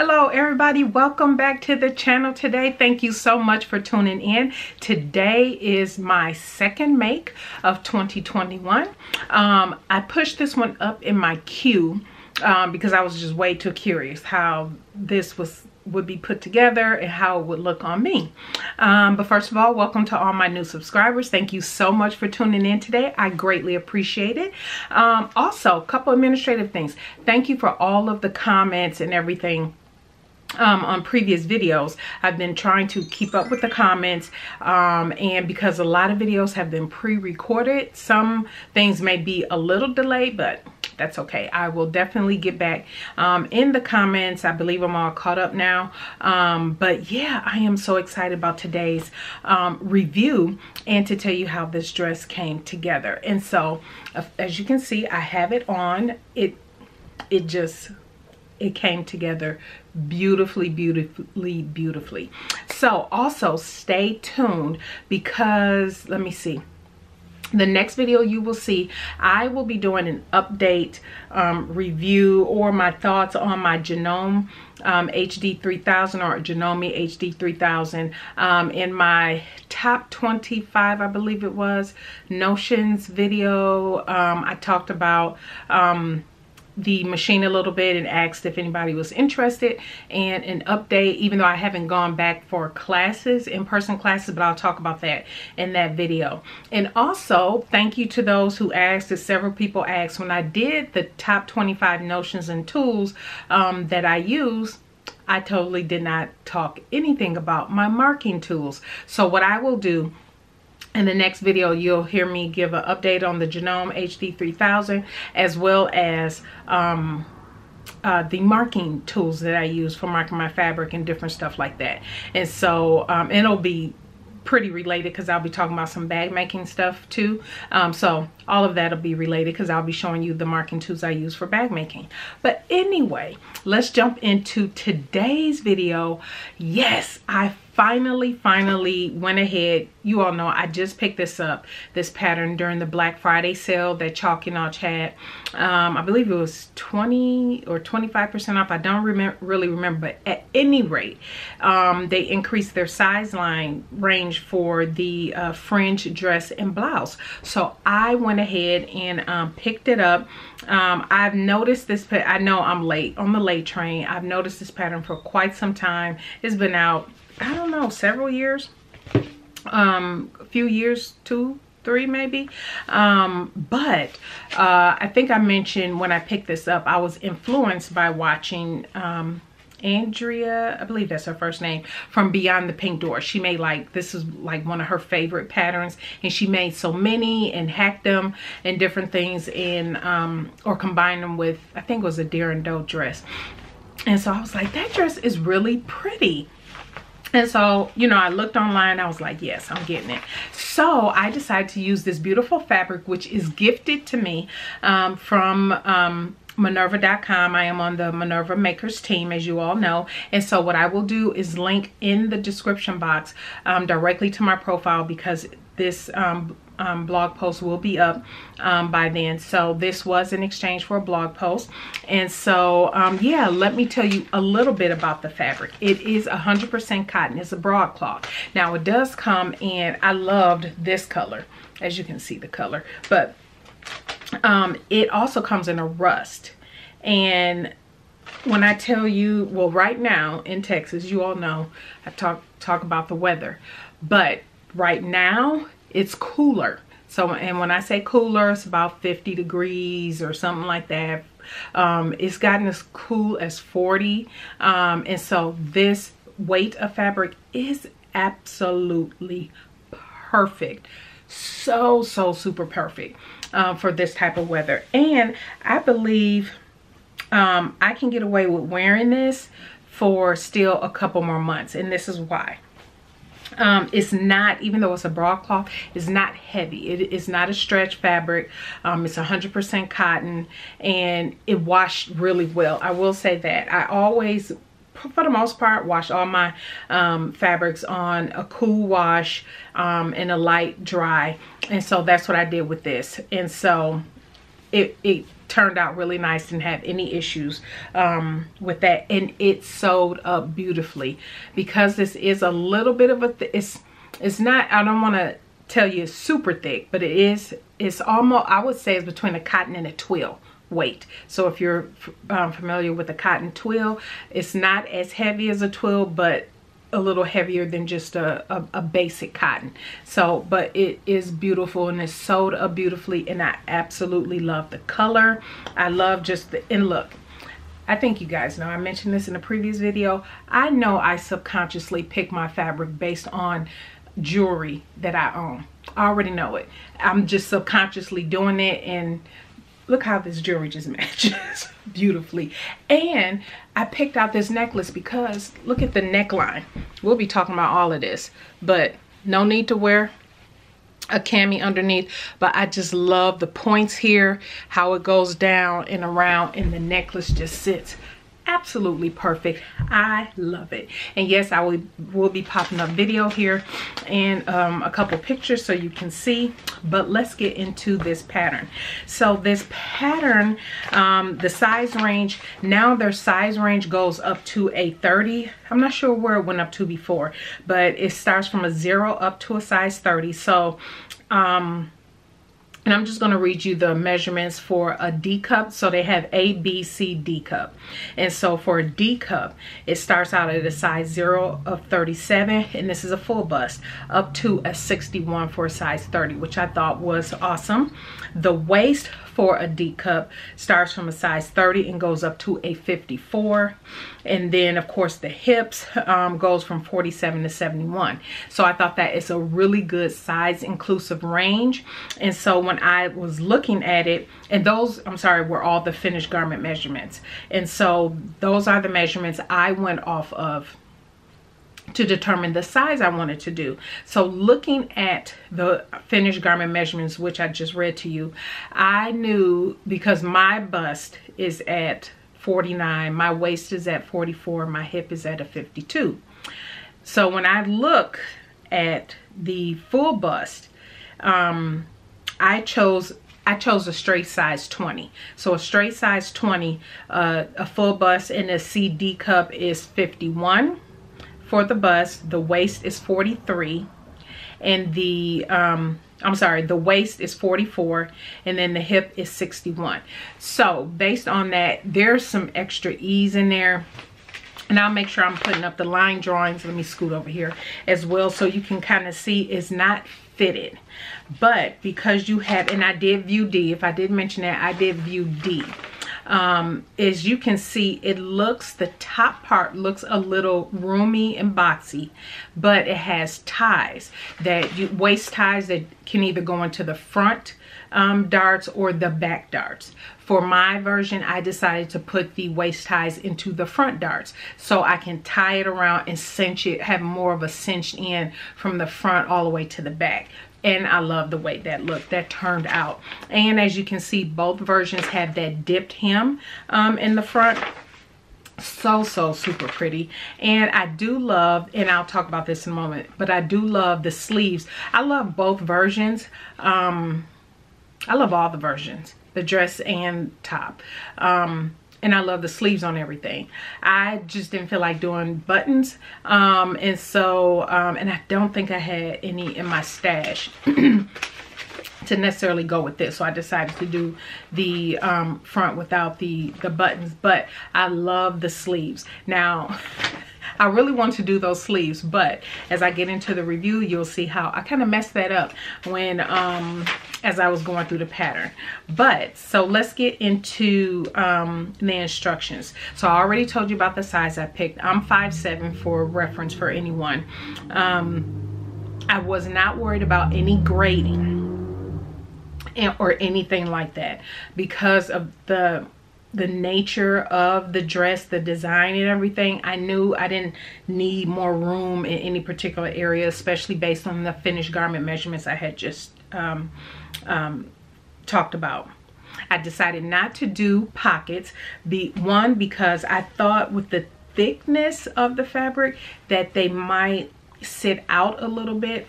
Hello everybody, welcome back to the channel today. Thank you so much for tuning in. Today is my second make of 2021. I pushed this one up in my queue because I was just way too curious how this would be put together and how it would look on me. But first of all, welcome to all my new subscribers. Thank you so much for tuning in today. I greatly appreciate it. Also, a couple administrative things. Thank you for all of the comments and everything on previous videos. I've been trying to keep up with the comments and because a lot of videos have been pre-recorded, some things may be a little delayed, but that's okay. I will definitely get back in the comments. I believe I'm all caught up now. But yeah, I am so excited about today's review and to tell you how this dress came together. And so as you can see, I have it on. It came together beautifully. So also stay tuned because let me see. The next video you will see, I will be doing an update review or my thoughts on my Genome HD 3000 or Janome HD 3000 in my top 25, I believe it was, Notions video. I talked about the machine a little bit and asked if anybody was interested, and an update, even though I haven't gone back for classes, in-person classes, but I'll talk about that in that video. And also thank you to those who asked, as several people asked when I did the top 25 notions and tools that I use. I totally did not talk anything about my marking tools. So what I will do in the next video, you'll hear me give an update on the Genome HD 3000 as well as the marking tools that I use for marking my fabric and different stuff like that. And so it'll be pretty related because I'll be talking about some bag making stuff too. So all of that'll be related because I'll be showing you the marking tools I use for bag making. But anyway, let's jump into today's video. Yes, I finally went ahead. You all know I just picked this up, this pattern, during the Black Friday sale that Chalk and Notch had. I believe it was 20 or 25% off. I don't really remember, but at any rate, they increased their size line range for the fringe dress and blouse. So I went ahead and picked it up. I've noticed this, I know I'm late on the late train. I've noticed this pattern for quite some time. It's been out, I don't know, several years, a few years, 2, 3 maybe. But I think I mentioned when I picked this up, I was influenced by watching Andrea, I believe that's her first name, from Beyond the Pink Door. She made, like, this is like one of her favorite patterns, and she made so many and hacked them and different things in, or combined them with, I think it was a Deer and Doe dress. And so I was like, that dress is really pretty. And so, you know, I looked online, I was like, yes, I'm getting it. So I decided to use this beautiful fabric, which is gifted to me from Minerva.com. I am on the Minerva Makers team, as you all know. And so what I will do is link in the description box directly to my profile, because this blog post will be up by then. So this was in exchange for a blog post. And so yeah, let me tell you a little bit about the fabric. It is 100% cotton. It's a broadcloth. Now it does come in, I loved this color, as you can see the color, but it also comes in a rust. And when I tell you, well, right now in Texas, you all know I talk about the weather, but right now it's cooler. So, and when I say cooler, it's about 50 degrees or something like that. It's gotten as cool as 40. And so this weight of fabric is absolutely perfect. So super perfect for this type of weather. And I believe I can get away with wearing this for still a couple more months. And this is why. It's not, even though it's a broadcloth, it's not heavy. It is not a stretch fabric. It's 100% cotton, and it washed really well. I will say that. I always, for the most part, wash all my fabrics on a cool wash and a light dry. And so that's what I did with this. And so it turned out really nice. Didn't have any issues with that, and it sewed up beautifully. Because this is a little bit of a it's not, I don't want to tell you it's super thick, but it is, it's almost, I would say it's between a cotton and a twill weight. So if you're familiar with a cotton twill, it's not as heavy as a twill, but a little heavier than just a basic cotton. So, but it is beautiful, and it's sewed up beautifully, and I absolutely love the color. I love just the, and look, I think you guys know, I mentioned this in a previous video, I know I subconsciously pick my fabric based on jewelry that I own. I already know it. I'm just subconsciously doing it, and look how this jewelry just matches beautifully. And I picked out this necklace because look at the neckline. We'll be talking about all of this, but no need to wear a cami underneath. But I just love the points here, how it goes down and around, and the necklace just sits absolutely perfect. I love it. And yes, I will be popping up video here and a couple pictures so you can see, but let's get into this pattern. So this pattern, the size range, now their size range goes up to a 30. I'm not sure where it went up to before, but it starts from a 0 up to a size 30. So and I'm just going to read you the measurements for a D cup. So they have A, B, C, D cup. And so for a D cup, it starts out at a size 0 of 37. And this is a full bust, up to a 61 for a size 30, which I thought was awesome. The waist for a D cup starts from a size 30 and goes up to a 54. And then, of course, the hips goes from 47 to 71. So I thought that it's a really good size inclusive range. And so when I was looking at it, and those, I'm sorry, were all the finished garment measurements. And so those are the measurements I went off of to determine the size I wanted to do. So looking at the finished garment measurements, which I just read to you, I knew, because my bust is at 49, my waist is at 44, my hip is at a 52. So when I look at the full bust, I chose a straight size 20. So a straight size 20, a full bust in a CD cup is 51 for the bust. The waist is 43, and the I'm sorry, the waist is 44, and then the hip is 61. So based on that, there's some extra ease in there. And I'll make sure I'm putting up the line drawings. Let me scoot over here as well so you can kind of see it's not fitted. But because you have, and I did view D, if I did mention that, I did view D. As you can see, it looks, the top part looks a little roomy and boxy, but it has ties, that waist ties that can either go into the front darts or the back darts. For my version, I decided to put the waist ties into the front darts so I can tie it around and cinch it, have more of a cinched in from the front all the way to the back. And I love the way that looked, that turned out. And as you can see, both versions have that dipped hem in the front. So super pretty. And I do love, and I'll talk about this in a moment, but I do love the sleeves. I love both versions. I love all the versions, the dress and top. And I love the sleeves on everything. I just didn't feel like doing buttons. And so, and I don't think I had any in my stash to necessarily go with this. So I decided to do the front without the buttons, but I love the sleeves. Now, I really want to do those sleeves, but as I get into the review, you'll see how I kind of messed that up when, as I was going through the pattern. But so let's get into the instructions. So I already told you about the size I picked. I'm 5'7" for reference for anyone. I was not worried about any grading or anything like that because of the nature of the dress, the design and everything. I knew I didn't need more room in any particular area, especially based on the finished garment measurements I had just talked about. I decided not to do pockets, one, because I thought with the thickness of the fabric that they might sit out a little bit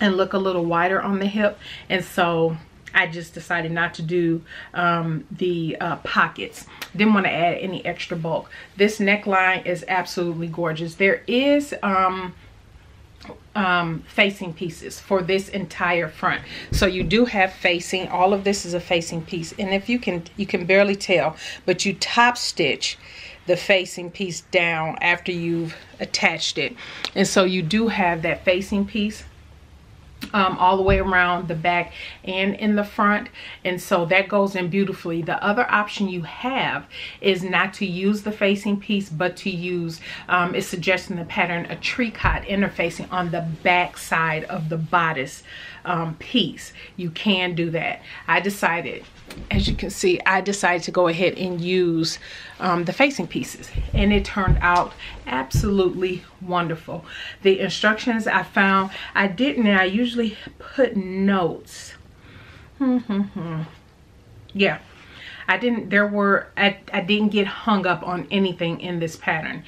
and look a little wider on the hip. And so I just decided not to do the pockets. Didn't want to add any extra bulk. This neckline is absolutely gorgeous. There is facing pieces for this entire front, so you do have facing. All of this is a facing piece, and if you can barely tell, but you top stitch the facing piece down after you've attached it, and so you do have that facing piece all the way around the back and in the front, and so that goes in beautifully. The other option you have is not to use the facing piece, but to use it's suggesting the pattern a tricot interfacing on the back side of the bodice piece. You can do that. I decided, as you can see, I decided to go ahead and use the facing pieces, and it turned out absolutely wonderful. The instructions I found, I didn't, I usually put notes. Yeah, I didn't, there were, I didn't get hung up on anything in this pattern.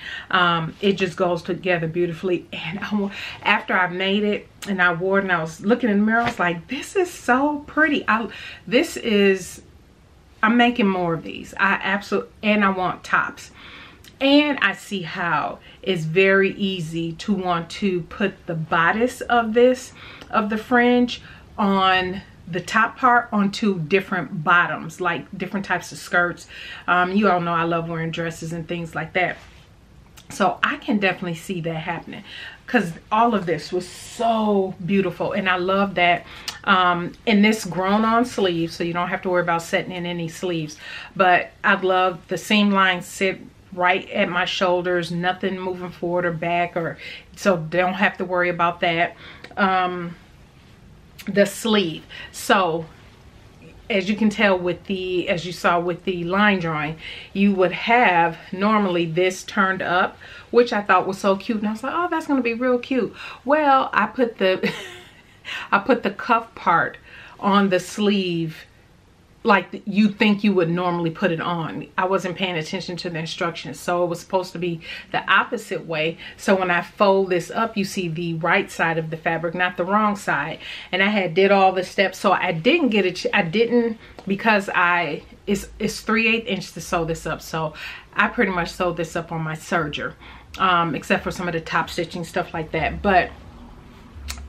It just goes together beautifully. And after I made it and I wore it and I was looking in the mirror, I was like, this is so pretty. I'm making more of these. I absolutely, and I want tops. And I see how it's very easy to want to put the bodice of this, of the fringe, on the top part on two different bottoms, like different types of skirts. You all know I love wearing dresses and things like that, so I can definitely see that happening, because all of this was so beautiful, and I love that. And this grown on sleeve, so you don't have to worry about setting in any sleeves, but I love the seam line sit right at my shoulders, nothing moving forward or back, or so don't have to worry about that. The sleeve, so as you can tell with the, as you saw with the line drawing, you would have normally this turned up, which I thought was so cute, and I was like, oh, that's gonna be real cute. Well, I put the I put the cuff part on the sleeve like you think you would normally put it on. I wasn't paying attention to the instructions, so it was supposed to be the opposite way. So when I fold this up, you see the right side of the fabric, not the wrong side. And I had did all the steps, so I didn't get it. I didn't, because it's 3/8 inch to sew this up, so I pretty much sewed this up on my serger, except for some of the top stitching stuff like that. But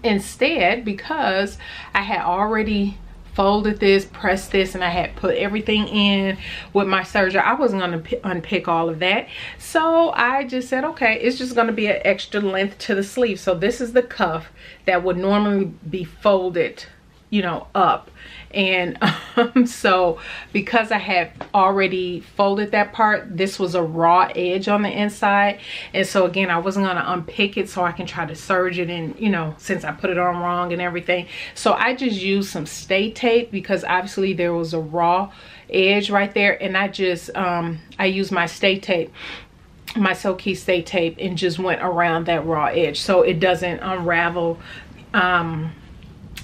instead, because I had already folded this, pressed this, and I had put everything in with my serger, I wasn't going to unpick all of that, so I just said, okay, it's just going to be an extra length to the sleeve. So this is the cuff that would normally be folded, you know, up, and so because I had already folded that part, this was a raw edge on the inside, and so again, I wasn't going to unpick it so I can try to serge it, and you know, since I put it on wrong and everything, so I just used some stay tape, because obviously there was a raw edge right there, and I just I used my stay tape, my Silky stay tape, and just went around that raw edge so it doesn't unravel.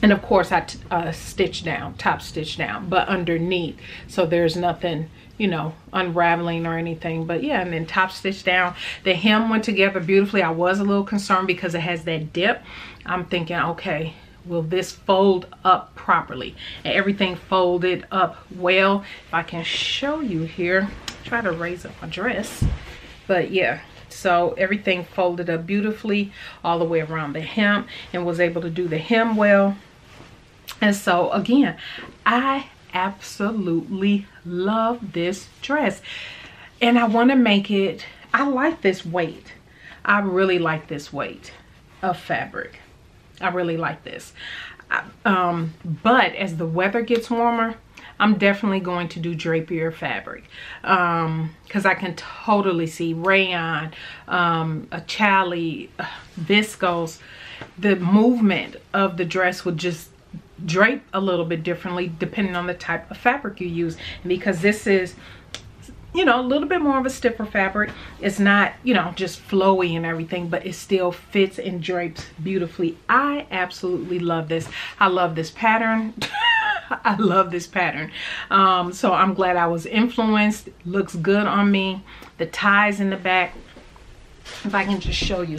And of course I stitch down, top stitch down, but underneath, so there's nothing, you know, unraveling or anything. But yeah, and then top stitch down. The hem went together beautifully. I was a little concerned because it has that dip. I'm thinking, okay, will this fold up properly? And everything folded up well. If I can show you here, try to raise up my dress, but yeah. So everything folded up beautifully all the way around the hem, and was able to do the hem well. And so again, I absolutely love this dress, and I want to make it, I like this weight. I really like this weight of fabric. I really like this. But as the weather gets warmer, I'm definitely going to do drapier fabric, because I can totally see rayon, a challis, viscose. The movement of the dress would just drape a little bit differently depending on the type of fabric you use, because this is, you know, a little bit more of a stiffer fabric. It's not, you know, just flowy and everything, but it still fits and drapes beautifully. I absolutely love this. I love this pattern. I love this pattern. So I'm glad I was influenced. Looks good on me. The ties in the back, if I can just show you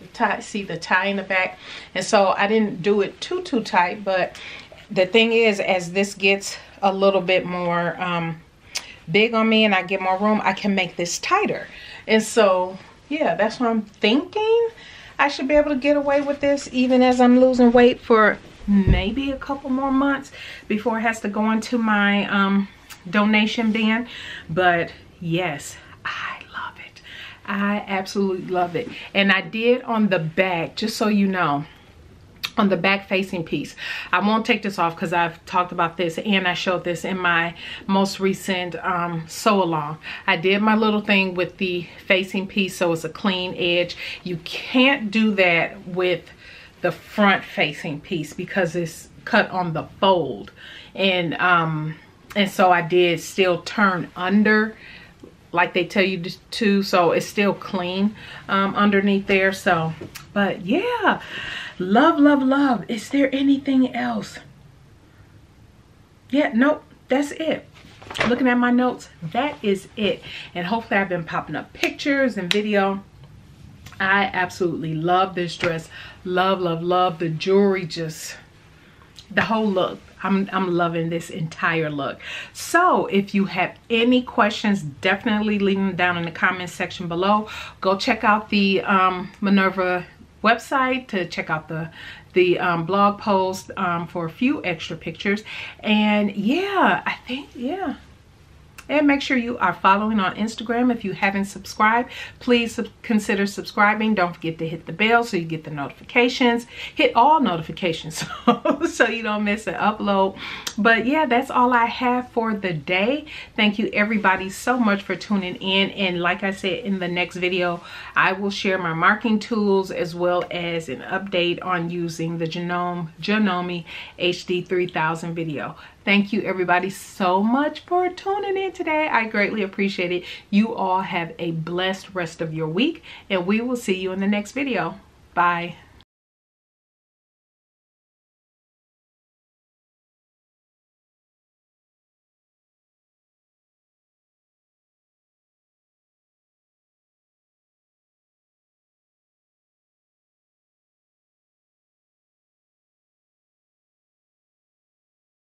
the tie, see the tie in the back. And so I didn't do it too tight, but The thing is, as this gets a little bit more big on me and I get more room, I can make this tighter. And so, yeah, that's what I'm thinking. I should be able to get away with this even as I'm losing weight for maybe a couple more months before it has to go into my donation bin. But yes, I love it. I absolutely love it. And I did on the back, just so you know, on the back facing piece. I won't take this off because I've talked about this and I showed this in my most recent sew along. I did my little thing with the facing piece, so it's a clean edge. You can't do that with the front facing piece because it's cut on the fold. And so I did still turn under like they tell you to, so it's still clean underneath there. So, but yeah, love, love, love. Is there anything else? Yeah, nope, that's it. Looking at my notes, that is it. And hopefully I've been popping up pictures and video. I absolutely love this dress. Love, love, love the jewelry, just the whole look. I'm loving this entire look. So if you have any questions, definitely leave them down in the comments section below. Go check out the Minerva website to check out the blog post for a few extra pictures. And yeah, I think, yeah. And make sure you are following on Instagram. If you haven't subscribed, please consider subscribing. Don't forget to hit the bell so you get the notifications. Hit all notifications so you don't miss an upload. But yeah, that's all I have for the day. Thank you everybody so much for tuning in. And like I said, in the next video, I will share my marking tools as well as an update on using the Janome HD 3000 video. Thank you everybody so much for tuning in today. I greatly appreciate it. You all have a blessed rest of your week and we will see you in the next video. Bye.